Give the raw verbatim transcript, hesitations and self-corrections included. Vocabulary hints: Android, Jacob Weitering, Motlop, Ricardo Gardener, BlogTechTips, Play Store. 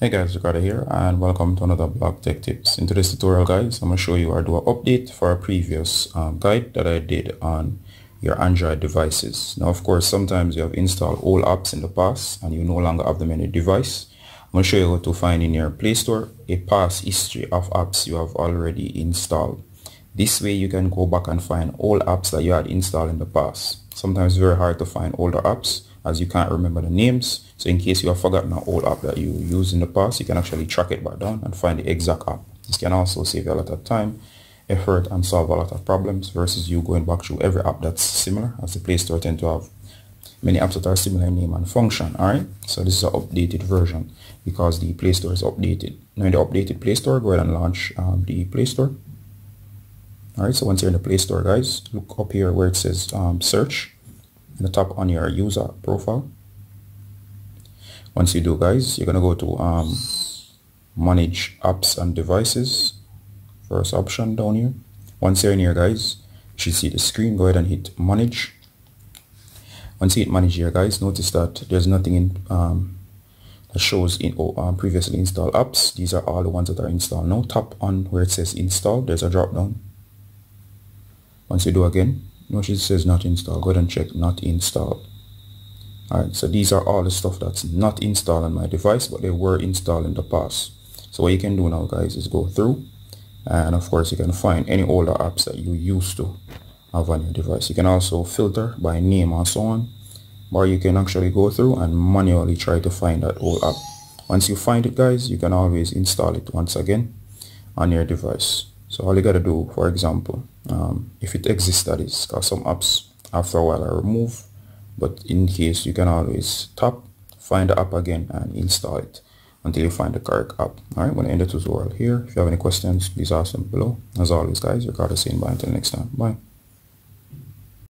Hey guys, Ricardo here and welcome to another blog tech tips. In today's tutorial guys, I'm going to show you how to do an update for a previous um, guide that I did on your Android devices. Now of course, sometimes you have installed old apps in the past and you no longer have them in your device. I'm going to show you how to find in your Play Store a past history of apps you have already installed. This way you can go back and find old apps that you had installed in the past. Sometimes it's very hard to find older apps as you can't remember the names. So in case you have forgotten an old app that you used in the past, you can actually track it back down and find the exact app. This can also save you a lot of time, effort, and solve a lot of problems versus you going back through every app that's similar, as the Play Store tend to have many apps that are similar in name and function. Alright, so this is an updated version because the Play Store is updated. Now in the updated Play Store, go ahead and launch um, the Play Store. Alright, so once you're in the Play Store guys, look up here where it says um, search in the top on your user profile. Once you do guys, you're going to go to um, manage apps and devices, first option down here. Once you're in here guys, you should see the screen. Go ahead and hit manage. Once you hit manage here guys, notice that there's nothing in um, that shows in oh, um, previously installed apps. These are all the ones that are installed now. Tap on where it says install, there's a drop down. Once you do again, notice it says not installed. Go ahead and check not installed. Alright, so these are all the stuff that's not installed on my device, but they were installed in the past. So what you can do now guys is go through, and of course you can find any older apps that you used to have on your device. You can also filter by name and so on, or you can actually go through and manually try to find that old app. Once you find it guys, you can always install it once again on your device. So all you gotta do, for example, um, if it exists, that is, because some apps after a while are removed, but in case, you can always tap, find the app again and install it until you find the correct app. Alright, I'm going to end the tutorial here. If you have any questions, please ask them below. As always guys, Ricardo saying bye until next time. Bye.